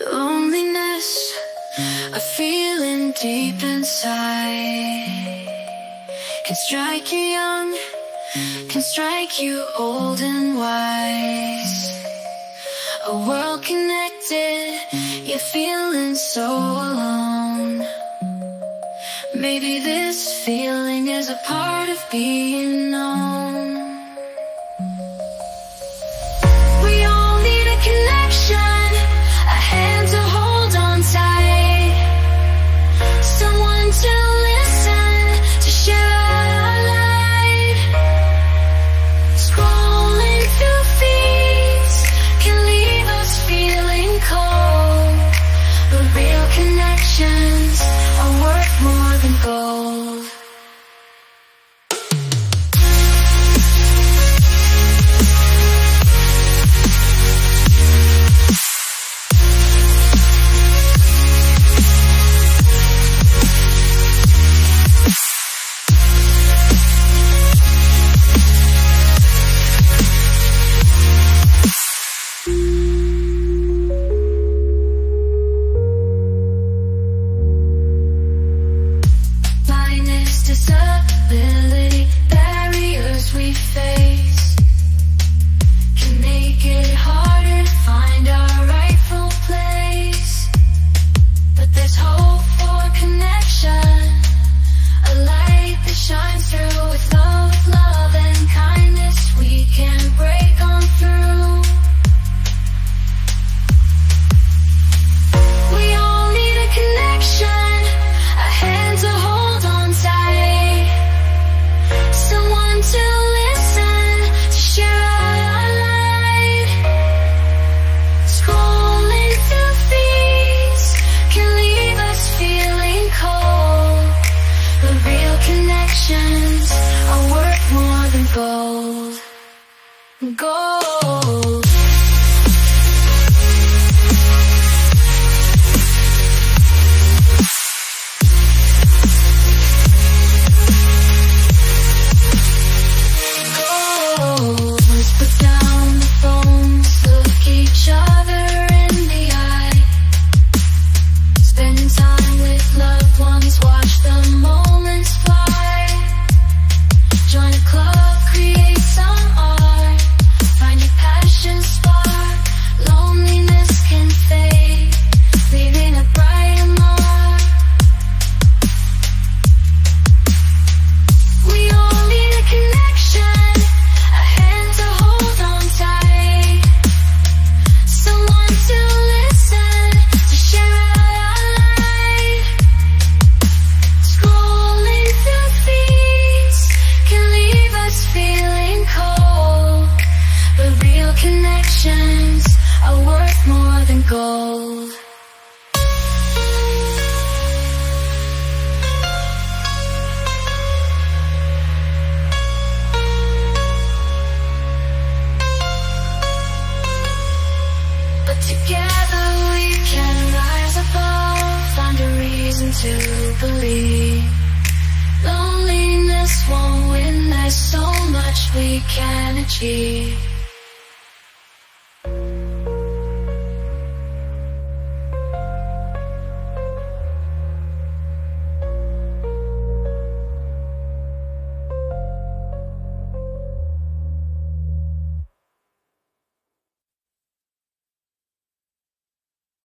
Loneliness, a feeling deep inside, can strike you young, can strike you old and wise. A world connected, you're feeling so alone. Maybe this feeling is a part of being known. We all need a connection, a hand to hold on tight, someone to listen, to share our light. Scrolling through feeds can leave us feeling cold, but real connections are worth more than gold. Disability, barriers we face can make it harder to find our rightful place. But there's hope for connection, a light that shines through. With love and kindness, we can break on through. We all need a connection, a hand to hold on tight, someone to listen, to share our light. Scrolling through feeds can leave us feeling cold, but real connections are worth more than gold. Gold. Connections are worth more than gold. But together we can rise above, find a reason to believe. Loneliness won't win, there's so much we can achieve.